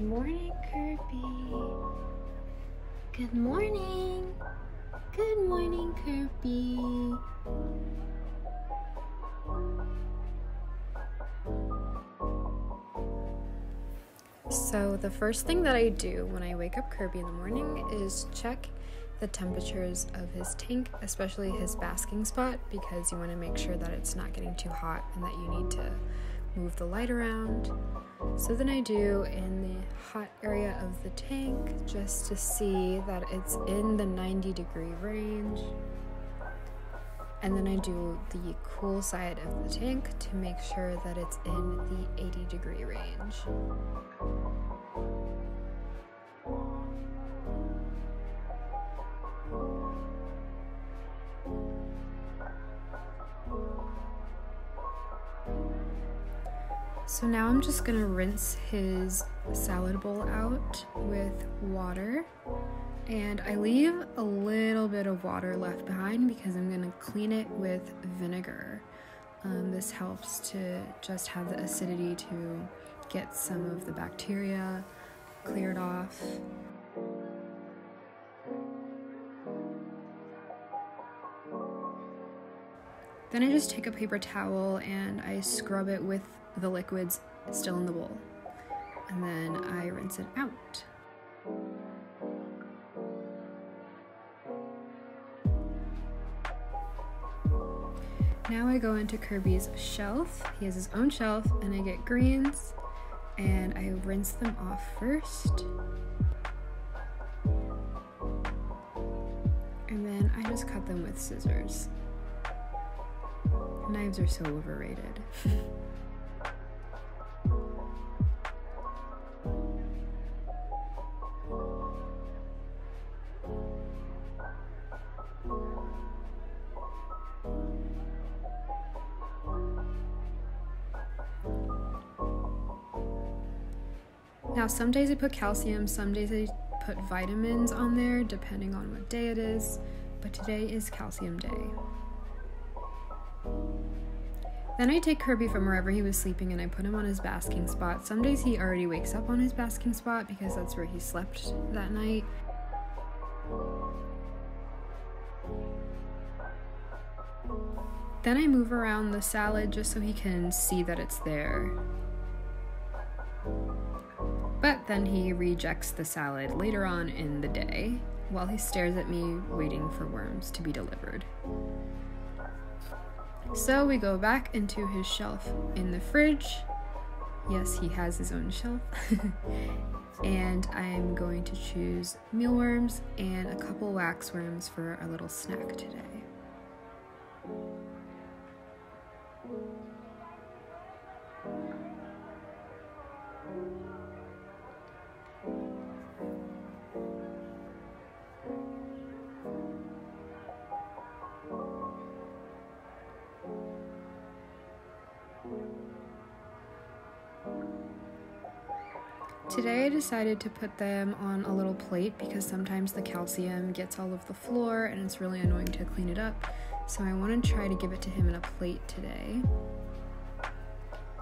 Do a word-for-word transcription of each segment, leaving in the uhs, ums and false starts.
Good morning, Kirby. Good morning. Good morning, Kirby. So the first thing that I do when I wake up Kirby in the morning is check the temperatures of his tank, especially his basking spot, because you want to make sure that it's not getting too hot and that you need to move the light around. So then I do in the hot area of the tank just to see that it's in the ninety degree range. And then I do the cool side of the tank to make sure that it's in the eighty degree range. So now I'm just gonna rinse his salad bowl out with water, and I leave a little bit of water left behind because I'm gonna clean it with vinegar. Um, this helps to just have the acidity to get some of the bacteria cleared off. Then I just take a paper towel and I scrub it with the liquids still in the bowl, and then I rinse it out. Now I go into Kirby's shelf. He has his own shelf, and I get greens and I rinse them off first. And then I just cut them with scissors. Knives are so overrated. Now, some days I put calcium, some days I put vitamins on there, depending on what day it is, but today is calcium day. Then I take Kirby from wherever he was sleeping and I put him on his basking spot. Some days he already wakes up on his basking spot because that's where he slept that night. Then I move around the salad just so he can see that it's there. But then he rejects the salad later on in the day while he stares at me waiting for worms to be delivered. So we go back into his shelf in the fridge. Yes, he has his own shelf. And I'm going to choose mealworms and a couple wax worms for our little snack today. Today I decided to put them on a little plate because sometimes the calcium gets all over the floor and it's really annoying to clean it up. So I want to try to give it to him in a plate today.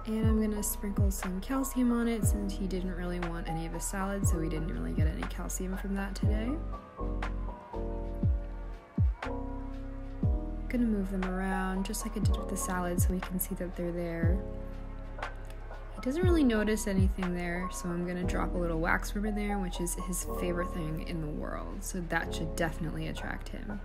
And I'm going to sprinkle some calcium on it since he didn't really want any of his salad, so we didn't really get any calcium from that today. I'm going to move them around just like I did with the salad so we can see that they're there. He doesn't really notice anything there, so I'm gonna drop a little wax worm in there, which is his favorite thing in the world, so that should definitely attract him.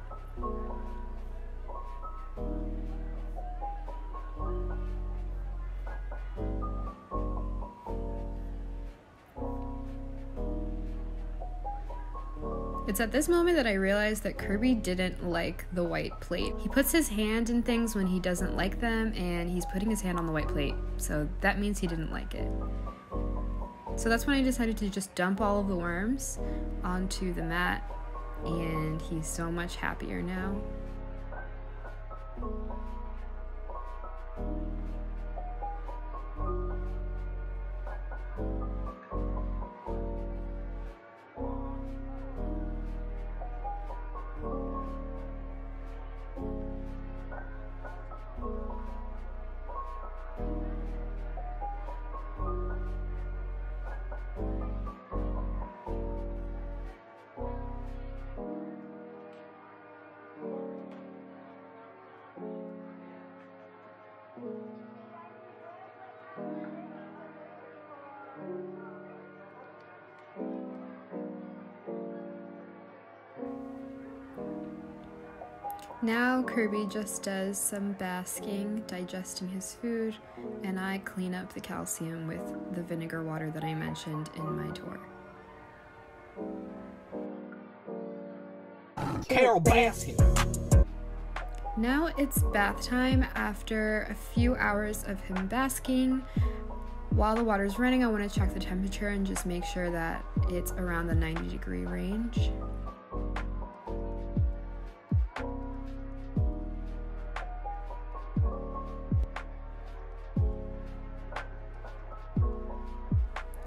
It's at this moment that I realized that Kirby didn't like the white plate. He puts his hand in things when he doesn't like them, and he's putting his hand on the white plate, so that means he didn't like it. So that's when I decided to just dump all of the worms onto the mat, and he's so much happier now. Thank you. Now Kirby just does some basking, digesting his food, and I clean up the calcium with the vinegar water that I mentioned in my tour. Carol Baskin! Now it's bath time after a few hours of him basking. While the water's running, I want to check the temperature and just make sure that it's around the ninety degree range.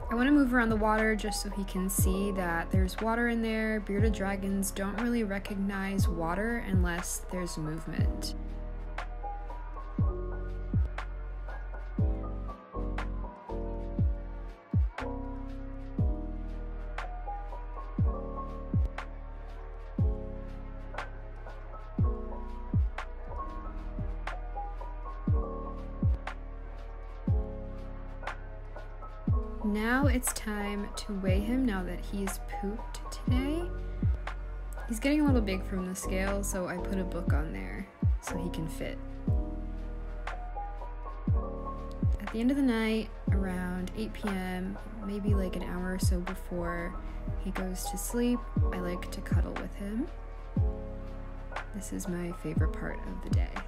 I want to move around the water just so he can see that there's water in there. Bearded dragons don't really recognize water unless there's movement. Now it's time to weigh him now that he's pooped today. He's getting a little big from the scale, so I put a book on there so he can fit. At the end of the night, around eight p m, maybe like an hour or so before he goes to sleep, I like to cuddle with him. This is my favorite part of the day.